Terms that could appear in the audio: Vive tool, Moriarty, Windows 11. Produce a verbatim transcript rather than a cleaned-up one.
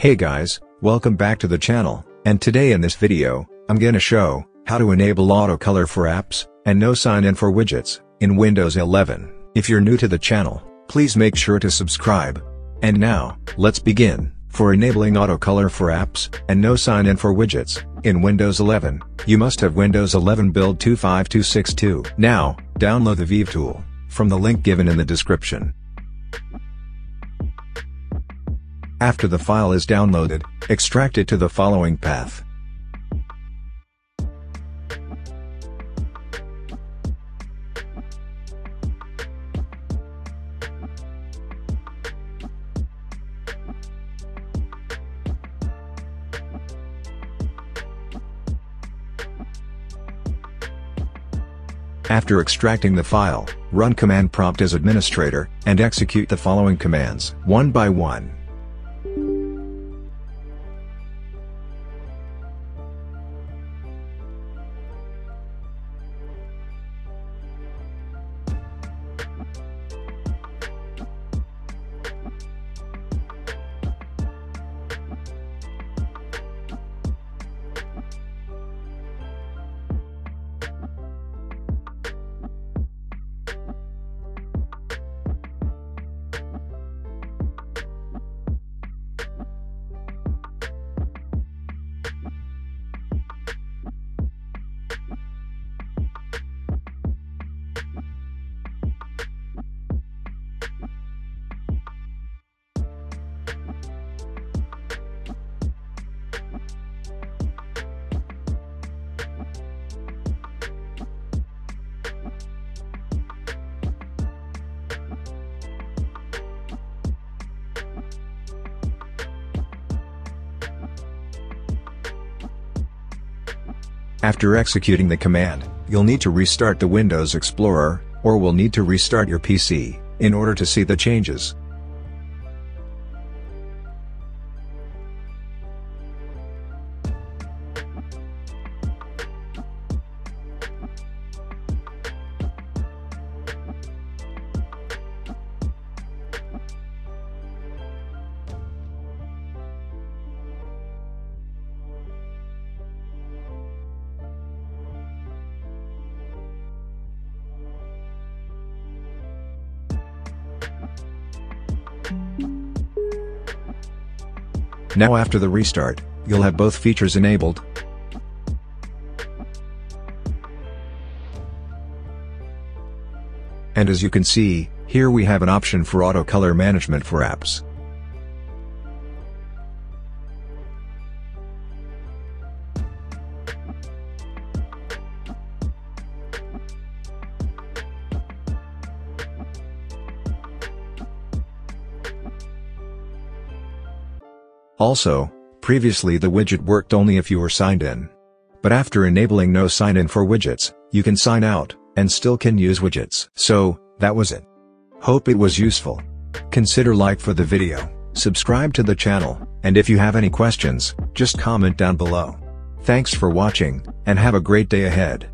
Hey guys, welcome back to the channel, and today in this video, I'm gonna show how to enable auto color for apps and no sign in for widgets in Windows eleven. If you're new to the channel, please make sure to subscribe. And now, let's begin. For enabling auto color for apps and no sign in for widgets in Windows eleven, you must have Windows eleven build two five two six two. Now, download the Vive tool from the link given in the description. After the file is downloaded, extract it to the following path. After extracting the file, run command prompt as administrator and execute the following commands one by one. After executing the command, you'll need to restart the Windows Explorer, or will need to restart your P C, in order to see the changes. Now after the restart, you'll have both features enabled. And as you can see, here we have an option for auto color management for apps. Also, previously the widget worked only if you were signed in. But after enabling no sign in for widgets, you can sign out, and still can use widgets. So, that was it. Hope it was useful. Consider like for the video, subscribe to the channel, and if you have any questions, just comment down below. Thanks for watching, and have a great day ahead.